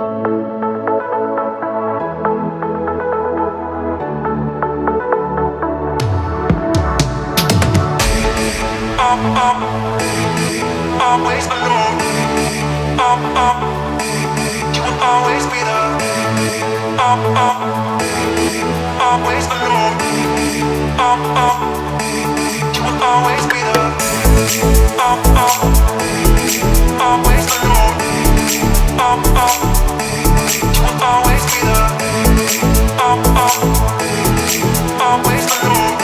Always alone. You will always be there. Always alone. You will always be there. Always alone. You will always be there. Always alone. Always alone. You will always be there. Always alone. You will always be there. Always alone. You will always be there. Always alone.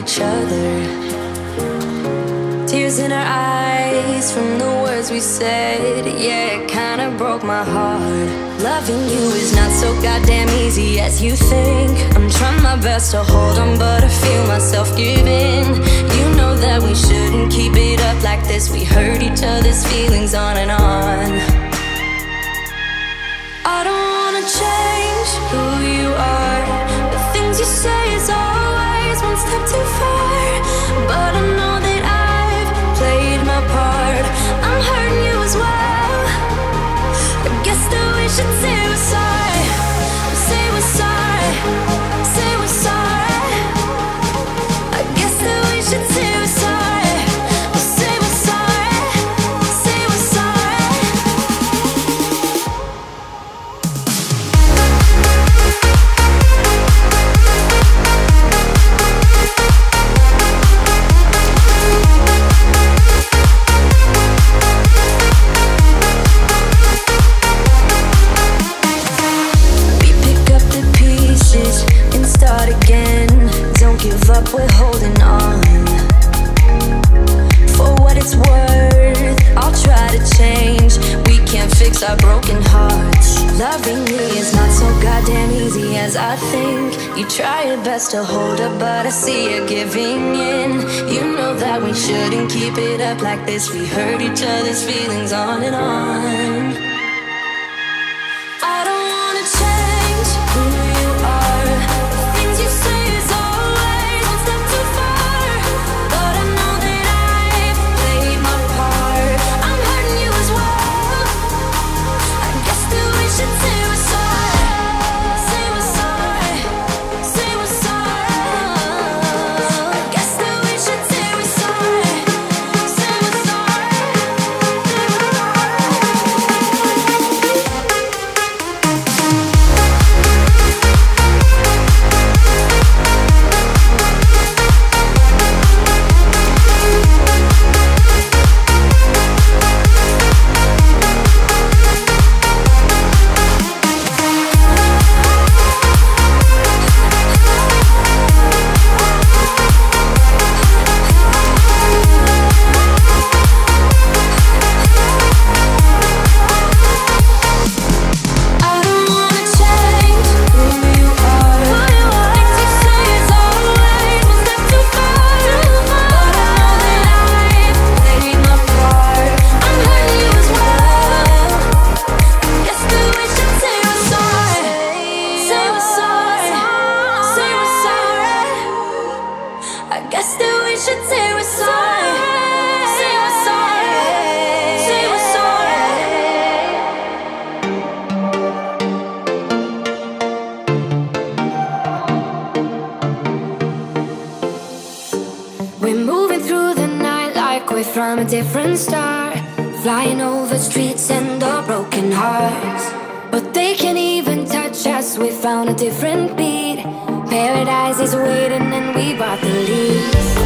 each other. Tears in our eyes from the words we said. Yeah, it kinda broke my heart. Loving you is not so goddamn easy as you think. I'm trying my best to hold on, but I feel myself giving. You know that we shouldn't keep it up like this. We hurt each other's feelings on and on. I don't wanna change who you are. The things you say is always one step too far. But I know that I've played my part. I'm hurting you as well. I guess that we should say we're sorry. Say we're sorry. Say we're sorry. I guess that we should say we're sorry. To hold up, but I see you giving in. You know that we shouldn't keep it up like this. We hurt each other's feelings on and on. I don't wanna change who you are. The things you say is always one step too far. But I know that I've played my part. I'm hurting you as well. I guess that we should say we're sorry. Different star, flying over streets and our broken hearts, but they can't even touch us. We found a different beat. Paradise is waiting and we bought the lead.